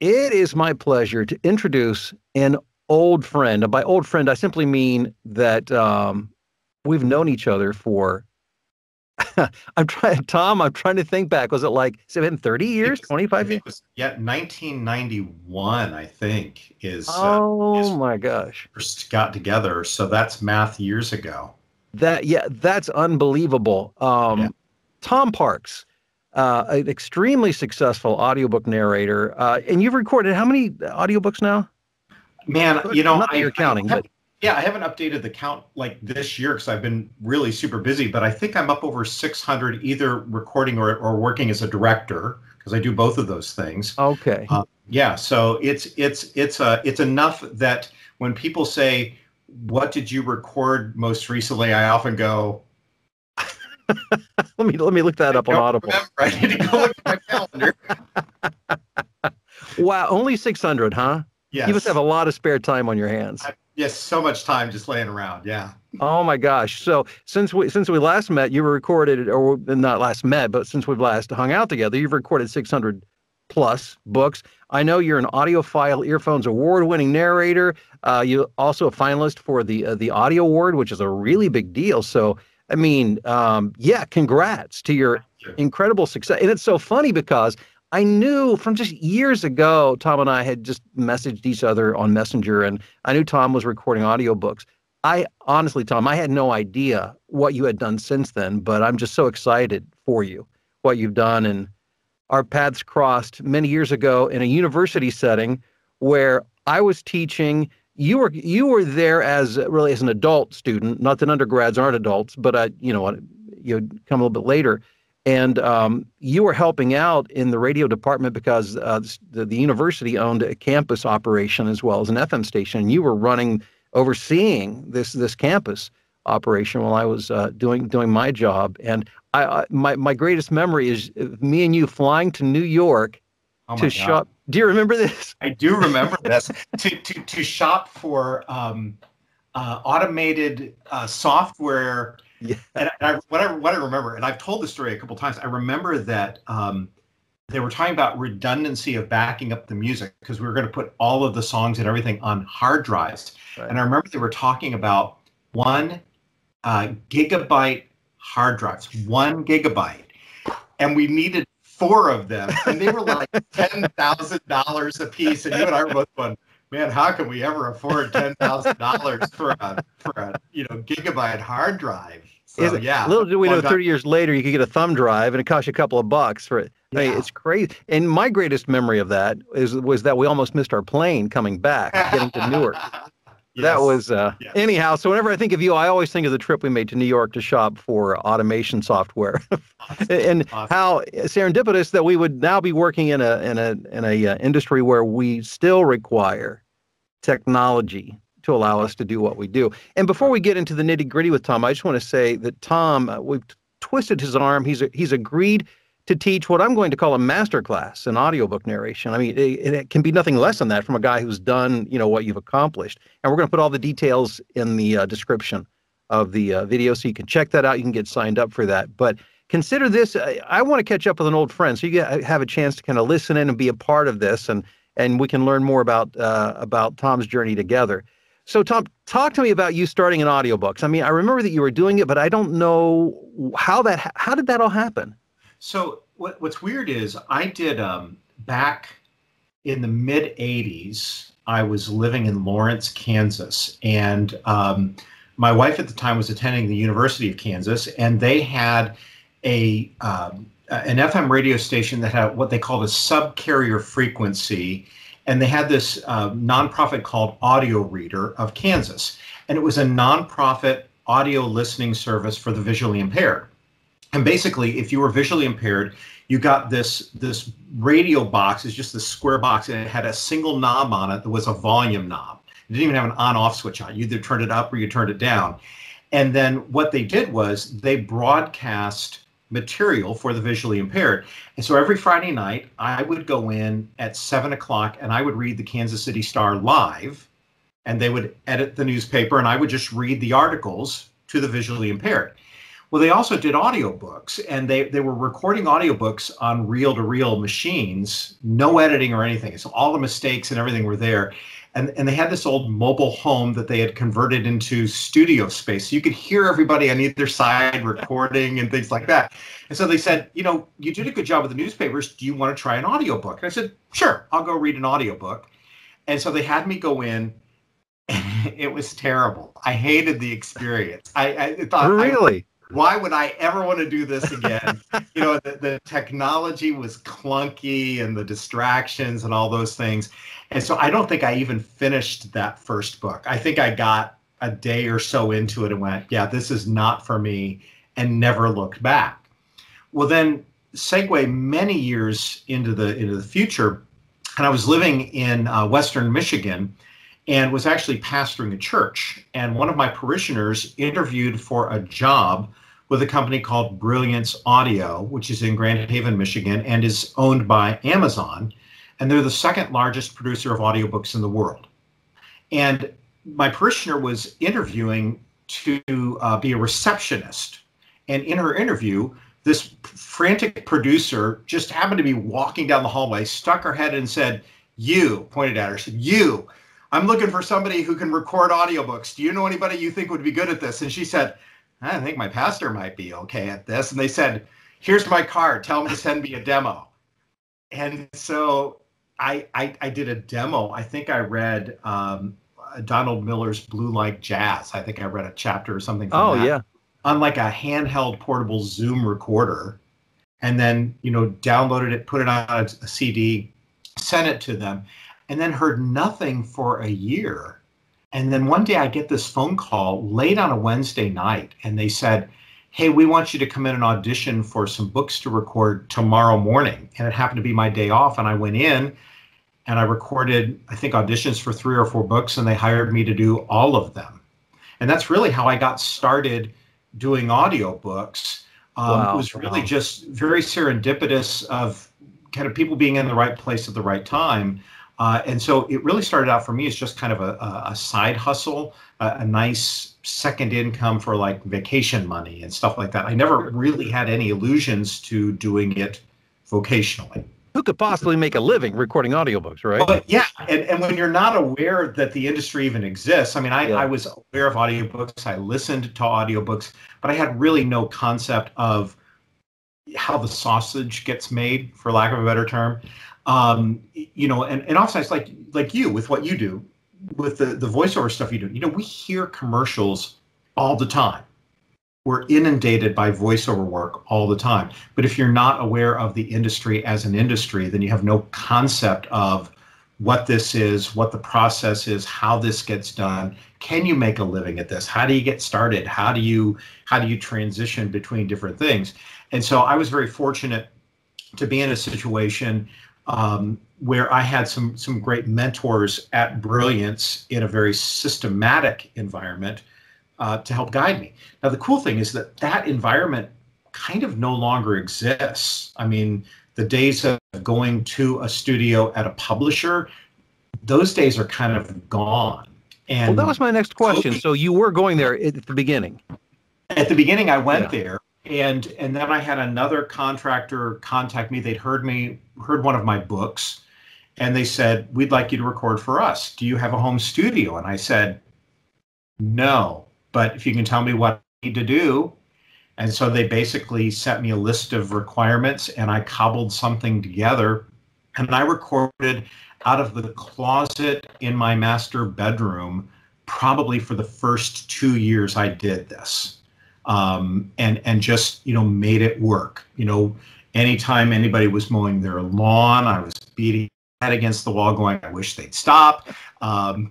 It is my pleasure to introduce an old friend. And by old friend, I simply mean that we've known each other for, Tom, I'm trying to think back. Was it like 30 years, 25 years? Yeah, 1991, I think, is. Oh, my gosh. First got together. So that's math years ago. Yeah, that's unbelievable. Tom Parks. An extremely successful audiobook narrator. And you've recorded how many audiobooks now? Man, you know, I haven't updated the count like this year because I've been really super busy, but I think I'm up over 600 either recording or working as a director because I do both of those things. Okay. Yeah. So it's enough that when people say, what did you record most recently? I often go, let me look that up on Audible. I need to go look at my calendar. Wow, only 600, huh? Yes. You must have a lot of spare time on your hands. Yes, so much time just laying around. Yeah. Oh my gosh! So since we last met, you recorded, or not last met, but since we've last hung out together, you've recorded 600 plus books. I know you're an Audiophile Earphones award-winning narrator. You're also a finalist for the Audio Award, which is a really big deal. So. I mean, yeah, congrats to your incredible success. And it's so funny because I knew from just years ago, Tom and I had just messaged each other on Messenger, and I knew Tom was recording audiobooks. I honestly, Tom, I had no idea what you had done since then, but I'm just so excited for you, what you've done. And our paths crossed many years ago in a university setting where I was teaching. You were there as an adult student. Not that undergrads aren't adults, but you'd come a little bit later, and you were helping out in the radio department because the university owned a campus operation as well as an FM station. And you were overseeing this campus operation while I was doing my job. And my greatest memory is me and you flying to New York. Oh my God. Shop. Do you remember this? I do remember this. to shop for automated software. Yeah. And what I remember, and I've told this story a couple of times, I remember that they were talking about redundancy of backing up the music because we were going to put all of the songs and everything on hard drives. Right. And I remember they were talking about 1 gigabyte hard drives, 1 gigabyte. And we needed 4 of them, and they were like $10,000 a piece. And you and I were both going, man, how can we ever afford $10,000 for a gigabyte hard drive? So yeah, little did we know, 30 years later, you could get a thumb drive, and it cost you a couple of bucks for it. Yeah. I mean, it's crazy. And my greatest memory of that was that we almost missed our plane coming back, getting to Newark. Yes. That was anyhow. So whenever I think of you, I always think of the trip we made to New York to shop for automation software, awesome. and how serendipitous that we would now be working in a industry where we still require technology to allow us to do what we do. And before we get into the nitty gritty with Tom, I just want to say that Tom, we've twisted his arm. He's agreed to teach what I'm going to call a masterclass in audiobook narration. I mean, it can be nothing less than that from a guy who's done, what you've accomplished. And we're going to put all the details in the description of the video, so you can check that out. You can get signed up for that. But consider this, I want to catch up with an old friend, so you have a chance to kind of listen in and be a part of this, and we can learn more about Tom's journey together. So Tom, talk to me about you starting in audiobooks. I mean, I remember that you were doing it, but I don't know how did that all happen? So what's weird is I did back in the mid 80s, I was living in Lawrence, Kansas, and my wife at the time was attending the University of Kansas, and they had an FM radio station that had what they called a sub-carrier frequency, and they had this nonprofit called Audio Reader of Kansas, and it was a nonprofit audio listening service for the visually impaired. And basically, if you were visually impaired, you got this radio box. It's just this square box, and it had a single knob on it that was a volume knob. It didn't even have an on-off switch on it. You either turned it up or you turned it down. And then what they did was they broadcast material for the visually impaired. And so every Friday night, I would go in at 7 o'clock, and I would read the Kansas City Star live, and they would edit the newspaper, and I would just read the articles to the visually impaired. Well, they also did audiobooks, and they were recording audiobooks on reel-to-reel machines, no editing or anything. So all the mistakes and everything were there. And they had this old mobile home that they had converted into studio space. So you could hear everybody on either side recording and things like that. And so they said, you know, you did a good job with the newspapers. Do you want to try an audiobook? And I said, sure, I'll go read an audiobook. And so they had me go in. It was terrible. I hated the experience. I thought, really? Why would I ever want to do this again? You know, the technology was clunky and the distractions and all those things. And so I don't think I even finished that first book. I think I got a day or so into it and went, yeah, this is not for me, and never looked back. Well, then segue many years into the future. And I was living in Western Michigan and was actually pastoring a church. And one of my parishioners interviewed for a job with a company called Brilliance Audio, which is in Grand Haven, Michigan, and is owned by Amazon. And they're the second largest producer of audiobooks in the world. And my parishioner was interviewing to be a receptionist. And in her interview, this frantic producer just happened to be walking down the hallway, stuck her head in and said, "You," pointed at her, said, "You, I'm looking for somebody who can record audiobooks. Do you know anybody you think would be good at this?" And she said, "I think my pastor might be okay at this." And they said, "Here's my card. Tell him to send me a demo." And so I did a demo. I think I read Donald Miller's Blue Like Jazz. I think I read a chapter or something from that. Oh, yeah. On like a handheld portable Zoom recorder. And then, you know, downloaded it, put it on a CD, sent it to them. And then heard nothing for a year. And then one day I get this phone call late on a Wednesday night, and they said, "Hey, we want you to come in and audition for some books to record tomorrow morning." And it happened to be my day off, and I went in and I recorded, I think, auditions for 3 or 4 books, and they hired me to do all of them. And that's really how I got started doing audiobooks. Wow. It was really just very serendipitous of kind of people being in the right place at the right time. And so it really started out for me as just kind of a side hustle, a nice second income for like vacation money and stuff like that. I never really had any illusions to doing it vocationally. Who could possibly make a living recording audiobooks, right? But yeah, and when you're not aware that the industry even exists, I mean, I was aware of audiobooks, I listened to audiobooks, but I had really no concept of how the sausage gets made, for lack of a better term. You know, and oftentimes, like you, with what you do, with the voiceover stuff you do, you know, we hear commercials all the time. We're inundated by voiceover work all the time. But if you're not aware of the industry as an industry, then you have no concept of what this is, what the process is, how this gets done. Can you make a living at this? How do you get started? How do you transition between different things? And so I was very fortunate to be in a situation where I had some great mentors at Brilliance in a very systematic environment to help guide me. Now, the cool thing is that that environment kind of no longer exists. I mean, the days of going to a studio at a publisher, those days are kind of gone. And well, that was my next question. So you were going there at the beginning. At the beginning, I went there. And then I had another contractor contact me. They'd heard one of my books, and they said, "We'd like you to record for us. Do you have a home studio?" And I said, "No, but if you can tell me what I need to do." And so they basically sent me a list of requirements, and I cobbled something together, and I recorded out of the closet in my master bedroom, probably for the first 2 years I did this. And just, you know, made it work. You know, anytime anybody was mowing their lawn, I was beating my head against the wall going, I wish they'd stop.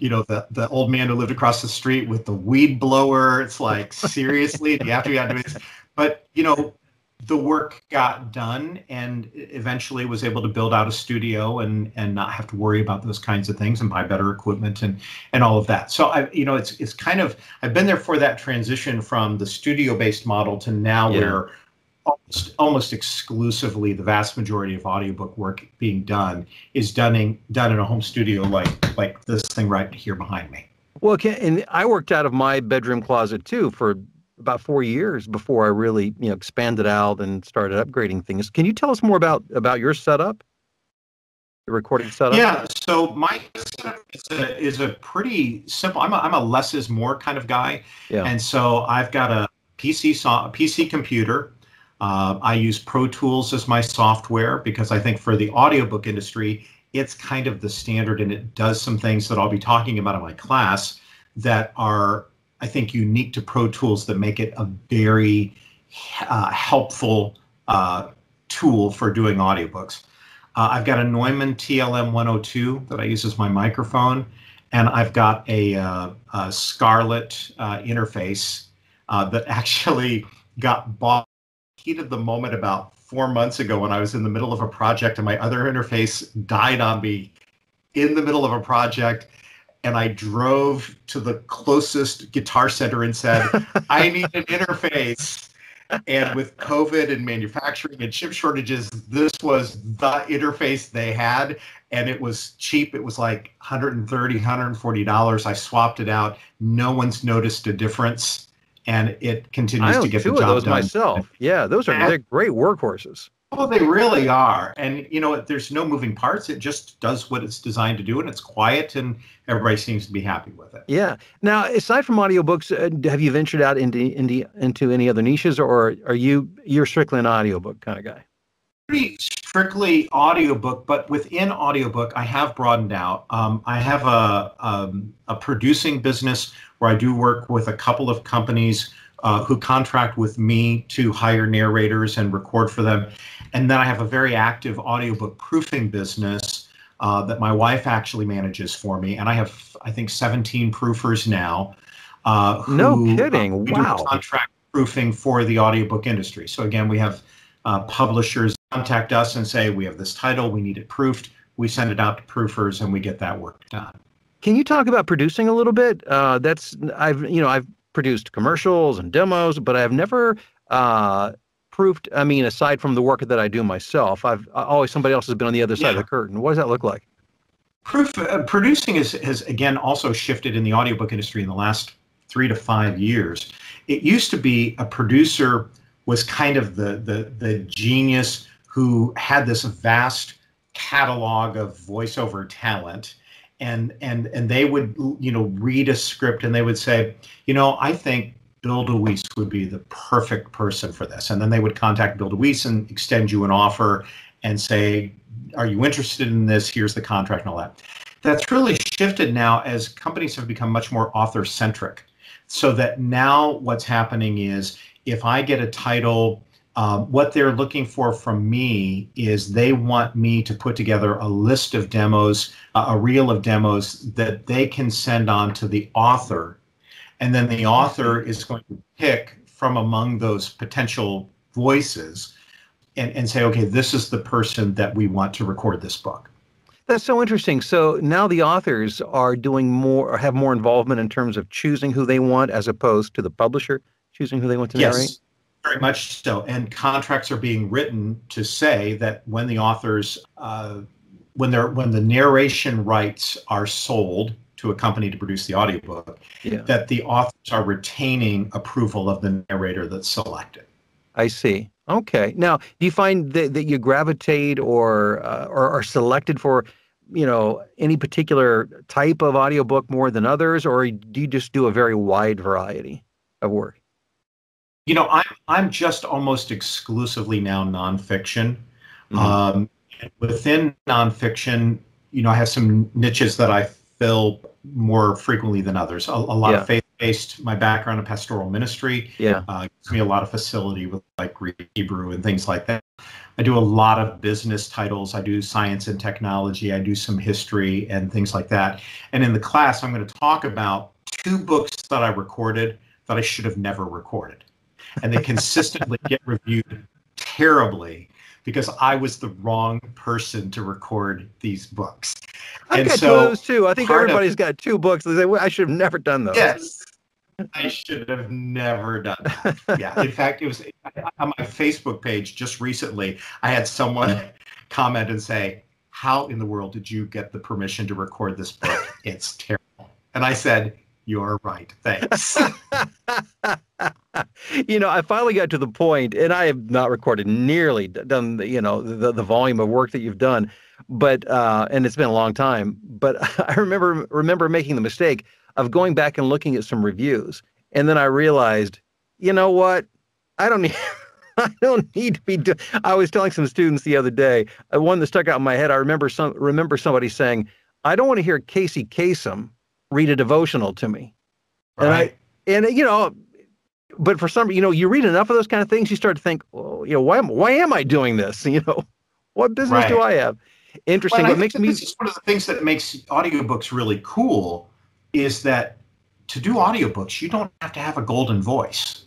You know, the old man who lived across the street with the weed blower, it's like, seriously, do you have to be out doing this? But, you know, the work got done, and eventually was able to build out a studio and not have to worry about those kinds of things and buy better equipment and all of that. So I, you know, it's kind of, I've been there for that transition from the studio based model to now where almost exclusively the vast majority of audiobook work being done is done in a home studio like this thing right here behind me. Well, and I worked out of my bedroom closet too for about 4 years before I really, you know, expanded out and started upgrading things. Can you tell us more about your setup, the recording setup? Yeah, so my setup is a pretty simple. I'm a less is more kind of guy, yeah. And so I've got a PC computer. I use Pro Tools as my software because I think for the audiobook industry, it's kind of the standard, and it does some things that I'll be talking about in my class that are, I think, unique to Pro Tools that make it a very helpful tool for doing audiobooks. I've got a Neumann TLM-102 that I use as my microphone, and I've got a Scarlett interface that actually got bought heat of the moment about 4 months ago when I was in the middle of a project, and my other interface died on me in the middle of a project. And I drove to the closest Guitar Center and said, I need an interface. And with COVID and manufacturing and chip shortages, this was the interface they had. And it was cheap. It was like $130, $140. I swapped it out. No one's noticed a difference. And it continues to get the job done. I own two of those myself. Yeah, they're great workhorses. Well, they really are. And, you know, there's no moving parts. It just does what it's designed to do, and it's quiet, and everybody seems to be happy with it. Yeah. Now, aside from audiobooks, have you ventured out into any other niches, or are you're strictly an audiobook kind of guy? Pretty strictly audiobook, but within audiobook, I have broadened out. I have a producing business where I do work with a couple of companies who contract with me to hire narrators and record for them. And then I have a very active audiobook proofing business that my wife actually manages for me. And I have, I think, 17 proofers now. No kidding. Wow. Do contract proofing for the audiobook industry. So again, we have publishers contact us and say, we have this title, we need it proofed. We send it out to proofers and we get that work done. Can you talk about producing a little bit? I've produced commercials and demos, but I've never proofed. I mean, aside from the work that I do myself, always somebody else has been on the other side of the curtain. What does that look like? Producing has again also shifted in the audiobook industry in the last 3 to 5 years. It used to be a producer was kind of the genius who had this vast catalog of voiceover talent. And they would, you know, read a script and they would say, you know, I think Bill DeWeese would be the perfect person for this. And then they would contact Bill DeWeese and extend you an offer and say, are you interested in this? Here's the contract and all that. That's really shifted now as companies have become much more author-centric. So that now what's happening is if I get a title, what they're looking for from me is they want me to put together a list of demos, a reel of demos that they can send on to the author. And then the author is going to pick from among those potential voices and say, okay, this is the person that we want to record this book. That's so interesting. So now the authors are doing more or have more involvement in terms of choosing who they want as opposed to the publisher choosing who they want to narrate? Yes. Very much so, and contracts are being written to say that when the authors, when the narration rights are sold to a company to produce the audiobook, that the authors are retaining approval of the narrator that's selected. I see. Okay. Now, do you find that you gravitate or are selected for, you know, any particular type of audiobook more than others, or do you just do a very wide variety of work? You know, I'm just almost exclusively now nonfiction. Mm-hmm. Within nonfiction, you know, I have some niches that I fill more frequently than others. A lot of faith-based. My background in pastoral ministry gives me a lot of facility with like Greek, Hebrew, and things like that. I do a lot of business titles. I do science and technology. I do some history and things like that. And in the class, I'm going to talk about 2 books that I recorded that I should have never recorded. And they consistently get reviewed terribly because I was the wrong person to record these books. I've got 2 of those too. I think everybody's got 2 books. They say, well, I should have never done those. Yes, I should have never done that. Yeah. In fact, it was on my Facebook page just recently. I had someone comment and say, "How in the world did you get the permission to record this book? It's terrible." And I said, "You're right. Thanks." You know, I finally got to the point, and I have not recorded nearly done, you know, the volume of work that you've done, but, and it's been a long time, but I remember making the mistake of going back and looking at some reviews. And then I realized, you know what? I don't need to be doing. I was telling some students the other day, one that stuck out in my head. I remember somebody saying, I don't want to hear Casey Kasem read a devotional to me. Right. And you know, but for some, you know, you read enough of those kind of things, you start to think, well, you know, why am I doing this? You know, what business do I have? Interesting. Well, this is one of the things that makes audiobooks really cool is that to do audiobooks, you don't have to have a golden voice.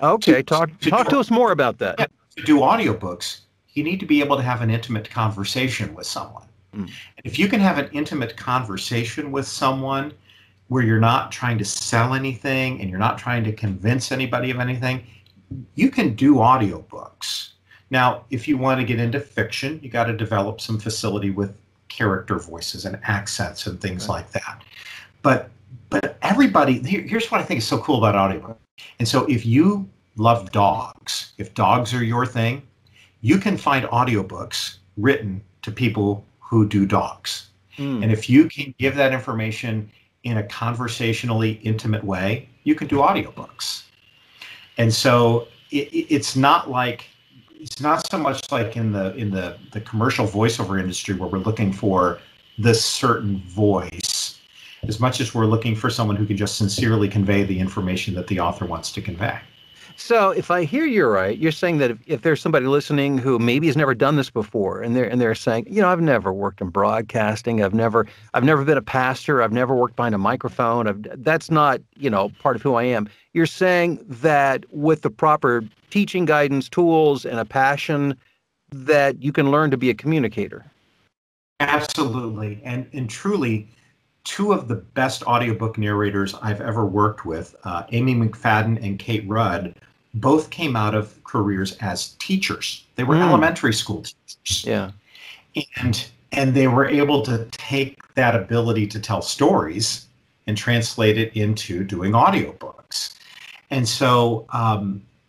Okay, talk to us more about that. Yeah, to do audiobooks, you need to be able to have an intimate conversation with someone. Mm. And if you can have an intimate conversation with someone where you're not trying to sell anything and you're not trying to convince anybody of anything, you can do audiobooks. Now, if you want to get into fiction, you got to develop some facility with character voices and accents and things like that. But everybody, here's what I think is so cool about audiobooks. And so if you love dogs, if dogs are your thing, you can find audiobooks written to people who do dogs. Mm. And if you can give that information in a conversationally intimate way, you can do audiobooks. And so it's not so much like in the commercial voiceover industry where we're looking for this certain voice, as much as we're looking for someone who can just sincerely convey the information that the author wants to convey. So if I hear you right, you're saying that if there's somebody listening who maybe has never done this before and they're saying, you know, I've never worked in broadcasting, I've never been a pastor, I've never worked behind a microphone, that's not, you know, part of who I am. You're saying that with the proper teaching, guidance, tools, and a passion, that you can learn to be a communicator. Absolutely. And truly, two of the best audiobook narrators I've ever worked with, Amy McFadden and Kate Rudd, both came out of careers as teachers. They were elementary school teachers. Yeah. And they were able to take that ability to tell stories and translate it into doing audiobooks. And so,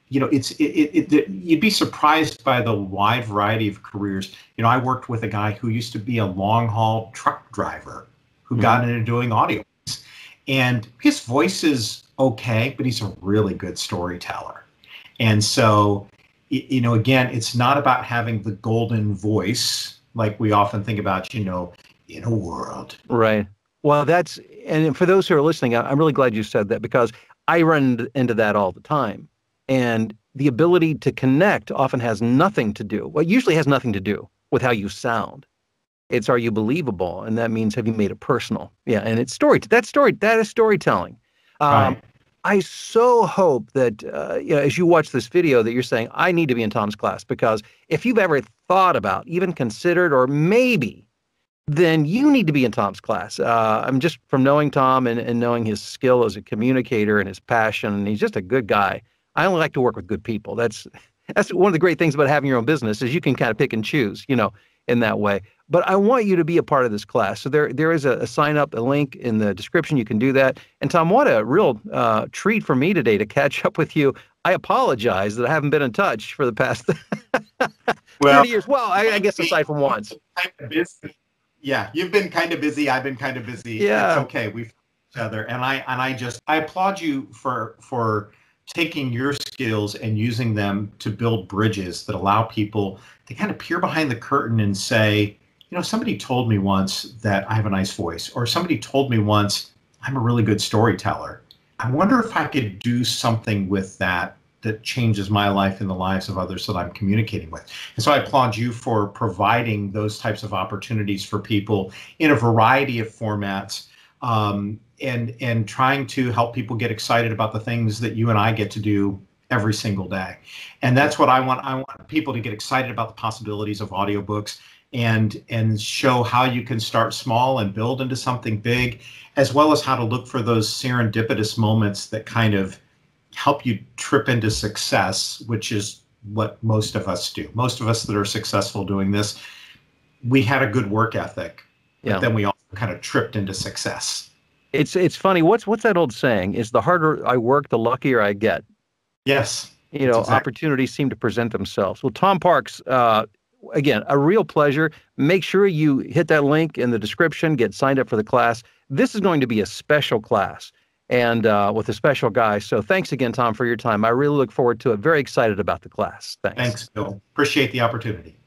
you know, you'd be surprised by the wide variety of careers. You know, I worked with a guy who used to be a long-haul truck driver who got into doing audiobooks, and his voice is okay, but he's a really good storyteller. And so, you know, again, it's not about having the golden voice like we often think about, you know, in a world. Right. Well, and for those who are listening, I'm really glad you said that, because I run into that all the time. And the ability to connect often has nothing to do, well, usually has nothing to do with how you sound. It's, are you believable? And that means, have you made it personal? Yeah. And it's that is storytelling. Right. I so hope that, you know, as you watch this video, that you're saying, I need to be in Tom's class, because if you've ever thought about, even considered, or maybe, then you need to be in Tom's class. I'm just, from knowing Tom and knowing his skill as a communicator and his passion, and he's just a good guy. I only like to work with good people. That's one of the great things about having your own business, is you can kind of pick and choose, you know, in that way. But I want you to be a part of this class. So there is a sign up, a link in the description. You can do that. And Tom, what a real treat for me today to catch up with you. I apologize that I haven't been in touch for the past 30 years. Well, I guess aside from once. Yeah, you've been kind of busy. I've been kind of busy. Yeah. It's okay. We've each other. And I applaud you for taking your skills and using them to build bridges that allow people to kind of peer behind the curtain and say, you know, somebody told me once that I have a nice voice, or somebody told me once I'm a really good storyteller. I wonder if I could do something with that changes my life and the lives of others that I'm communicating with. And so I applaud you for providing those types of opportunities for people in a variety of formats, and trying to help people get excited about the things that you and I get to do every single day. And that's what I want. I want people to get excited about the possibilities of audiobooks, and show how you can start small and build into something big, as well as how to look for those serendipitous moments that kind of help you trip into success, which is what most of us do. Most of us that are successful doing this, we had a good work ethic, but then we also kind of tripped into success. It's funny. What's that old saying? Is the harder I work, the luckier I get. Yes. You know, exactly. Opportunities seem to present themselves. Well, Tom Parks, again, a real pleasure. Make sure you hit that link in the description, get signed up for the class. This is going to be a special class and with a special guy. So thanks again, Tom, for your time. I really look forward to it. Very excited about the class. Thanks, Bill. Appreciate the opportunity.